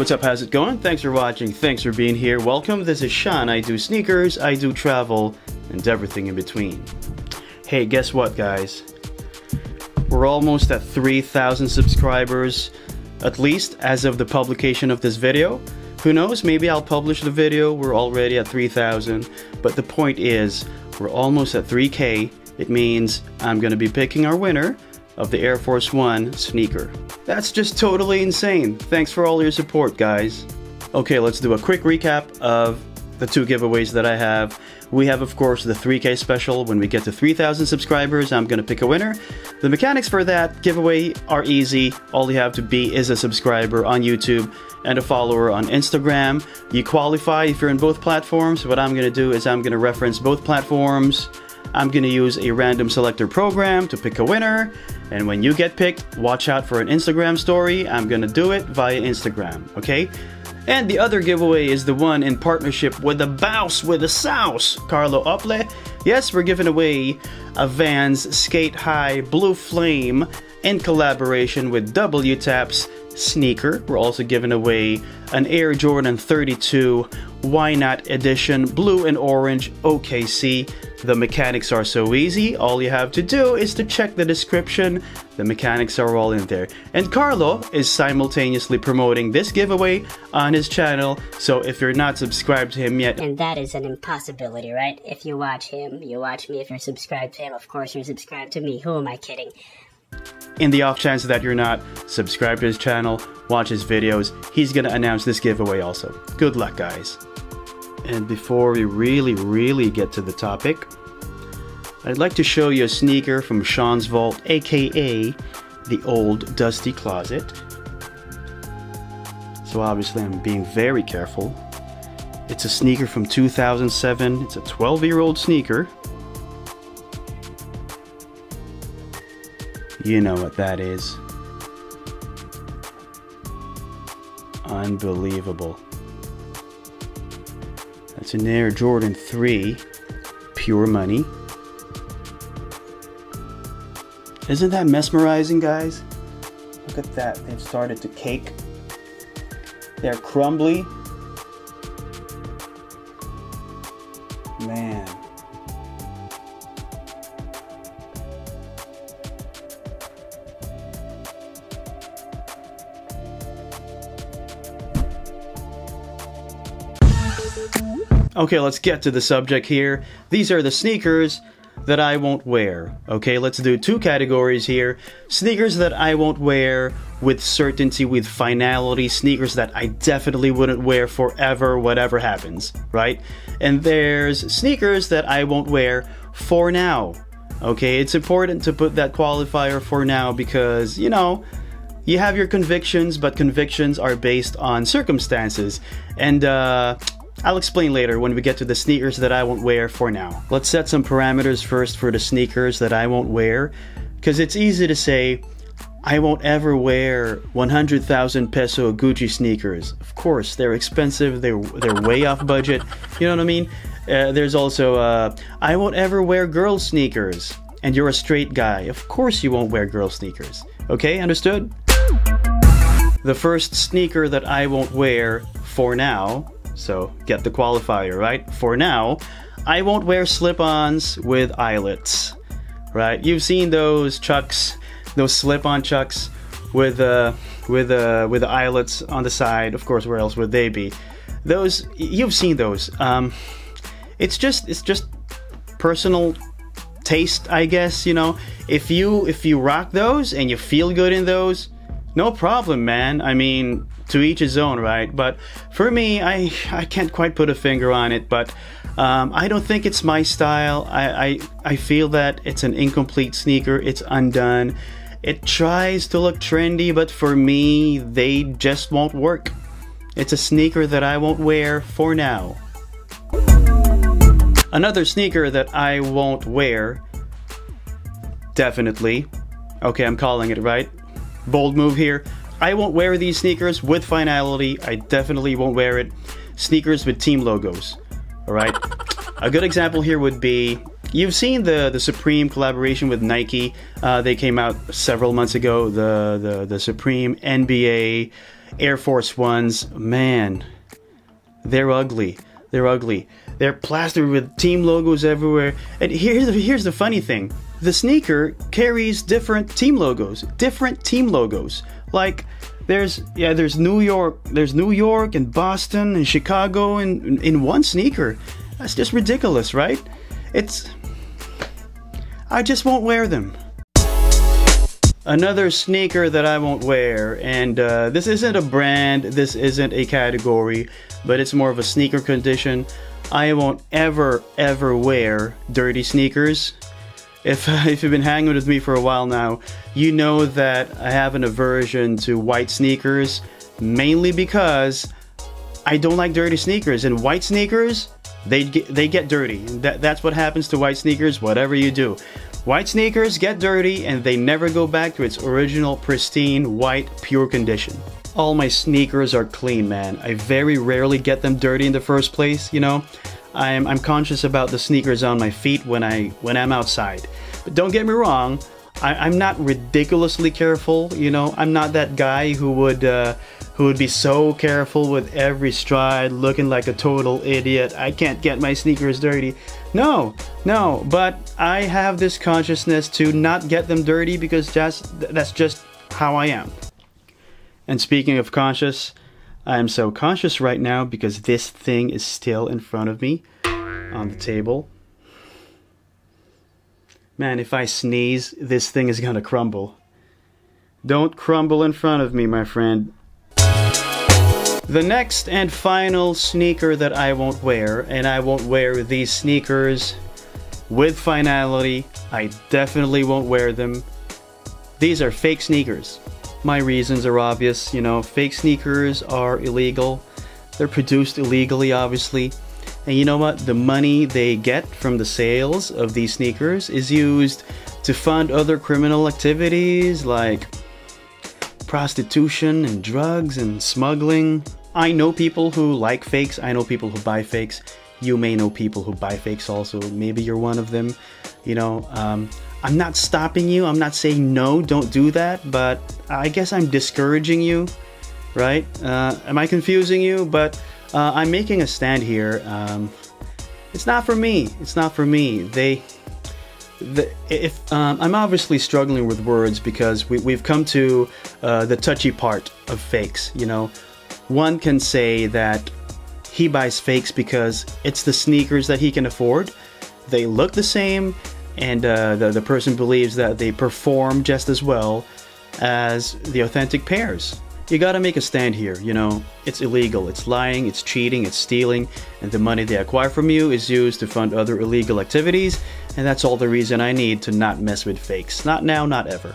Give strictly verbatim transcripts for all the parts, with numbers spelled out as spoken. what's up, how's it going? Thanks for watching, thanks for being here. Welcome, this is Sean. I do sneakers, I do travel, and everything in between. Hey, guess what, guys? We're almost at three thousand subscribers, at least as of the publication of this video. Who knows, maybe I'll publish the video, we're already at three thousand, but the point is, we're almost at three K. It means I'm gonna be picking our winner of the Air Force One sneaker. That's just totally insane. Thanks for all your support, guys. Okay, let's do a quick recap of the two giveaways that I have. We have, of course, the three K special. When we get to three thousand subscribers, I'm gonna pick a winner. The mechanics for that giveaway are easy. All you have to be is a subscriber on YouTube and a follower on Instagram. You qualify if you're in both platforms. What I'm gonna do is I'm gonna reference both platforms. I'm gonna use a random selector program to pick a winner, and when you get picked, watch out for an Instagram story. I'm gonna do it via Instagram, okay? And the other giveaway is the one in partnership with the boss with the sauce, Carlo Ople. Yes, we're giving away a Vans Skate High Blue Flame in collaboration with W TAPS sneaker. We're also giving away an Air Jordan thirty-two Why Not edition, blue and orange, O K C. The mechanics are so easy. All you have to do is to check the description. The mechanics are all in there. And Carlo is simultaneously promoting this giveaway on his channel, so if you're not subscribed to him yet... And that is an impossibility, right? If you watch him, you watch me. If you're subscribed to him, of course you're subscribed to me. Who am I kidding? In the off chance that you're not, subscribe to his channel, watch his videos. He's gonna announce this giveaway also. Good luck, guys. And before we really, really get to the topic, I'd like to show you a sneaker from Sean's vault, aka the old dusty closet. So obviously I'm being very careful. It's a sneaker from two thousand seven. It's a twelve year old sneaker. You know what that is. Unbelievable. That's an Air Jordan three, pure money. Isn't that mesmerizing, guys? Look at that, they've started to cake. They're crumbly. Man. Okay, let's get to the subject here. These are the sneakers that I won't wear. Okay, let's do two categories here. Sneakers that I won't wear with certainty, with finality. Sneakers that I definitely wouldn't wear forever, whatever happens, right? And there's sneakers that I won't wear for now. Okay, it's important to put that qualifier for now because, you know, you have your convictions, but convictions are based on circumstances. And, uh... I'll explain later when we get to the sneakers that I won't wear for now. Let's set some parameters first for the sneakers that I won't wear, because it's easy to say, I won't ever wear one hundred thousand peso Gucci sneakers. Of course, they're expensive, they're, they're way off budget, you know what I mean? Uh, there's also, uh, I won't ever wear girl sneakers, and you're a straight guy. Of course you won't wear girl sneakers. Okay, understood? The first sneaker that I won't wear for now, so get the qualifier, right? For now, I won't wear slip-ons with eyelets, right? You've seen those chucks, those slip-on chucks with uh, with uh, with eyelets on the side. Of course, where else would they be? Those, you've seen those. Um, it's just it's just personal taste, I guess. You know, if you if you rock those and you feel good in those, no problem, man. I mean, to each his own, right? But for me, I, I can't quite put a finger on it, but um, I don't think it's my style. I, I, I feel that it's an incomplete sneaker. It's undone. It tries to look trendy, but for me, they just won't work. It's a sneaker that I won't wear for now. Another sneaker that I won't wear, definitely. Okay, I'm calling it, right? Bold move here. I won't wear these sneakers with finality. I definitely won't wear it. Sneakers with team logos, all right? A good example here would be, you've seen the, the Supreme collaboration with Nike. Uh, they came out several months ago, the, the, the Supreme N B A Air Force Ones, man, they're ugly. They're ugly. They're plastered with team logos everywhere. And here's the, here's the funny thing. The sneaker carries different team logos, different team logos. Like there's, yeah, there's New York, there's New York and Boston and Chicago in, in one sneaker. That's just ridiculous, right? It's, I just won't wear them. Another sneaker that I won't wear, and uh, this isn't a brand, this isn't a category, but it's more of a sneaker condition. I won't ever, ever wear dirty sneakers. If, if you've been hanging with me for a while now, you know that I have an aversion to white sneakers, mainly because I don't like dirty sneakers, and white sneakers, they get, they get dirty. That, that's what happens to white sneakers, whatever you do. White sneakers get dirty and they never go back to its original pristine, white, pure condition. All my sneakers are clean, man. I very rarely get them dirty in the first place, you know? I'm, I'm conscious about the sneakers on my feet when, I, when I'm outside. But don't get me wrong, I, I'm not ridiculously careful, you know? I'm not that guy who would, uh, who would be so careful with every stride, looking like a total idiot. I can't get my sneakers dirty. No, no, but I have this consciousness to not get them dirty because that's, that's just how I am. And speaking of conscious, I am so conscious right now because this thing is still in front of me on the table. Man, if I sneeze, this thing is gonna crumble. Don't crumble in front of me, my friend. The next and final sneaker that I won't wear, and I won't wear these sneakers with finality, I definitely won't wear them. These are fake sneakers. My reasons are obvious, you know, fake sneakers are illegal. They're produced illegally, obviously. And you know what? The money they get from the sales of these sneakers is used to fund other criminal activities like prostitution and drugs and smuggling. I know people who like fakes, I know people who buy fakes. You may know people who buy fakes also, maybe you're one of them. You know, um, I'm not stopping you, I'm not saying no, don't do that, but I guess I'm discouraging you, right? Uh, am I confusing you? But uh, I'm making a stand here. Um, it's not for me, it's not for me. They, the, if, um, I'm obviously struggling with words because we, we've come to uh, the touchy part of fakes, you know? One can say that he buys fakes because it's the sneakers that he can afford. They look the same, and uh, the, the person believes that they perform just as well as the authentic pairs. You gotta make a stand here, you know? It's illegal, it's lying, it's cheating, it's stealing, and the money they acquire from you is used to fund other illegal activities, and that's all the reason I need to not mess with fakes. Not now, not ever.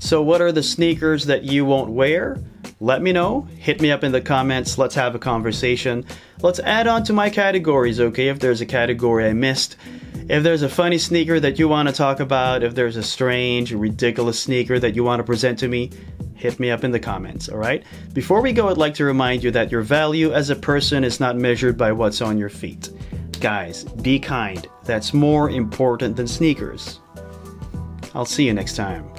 So what are the sneakers that you won't wear? Let me know, hit me up in the comments, let's have a conversation. Let's add on to my categories, okay? If there's a category I missed, if there's a funny sneaker that you want to talk about, if there's a strange, ridiculous sneaker that you want to present to me, hit me up in the comments, all right? Before we go, I'd like to remind you that your value as a person is not measured by what's on your feet. Guys, be kind. That's more important than sneakers. I'll see you next time.